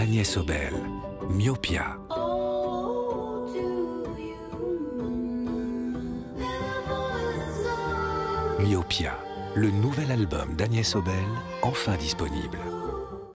Agnès Obel, Myopia. Myopia, le nouvel album d'Agnès Obel, enfin disponible.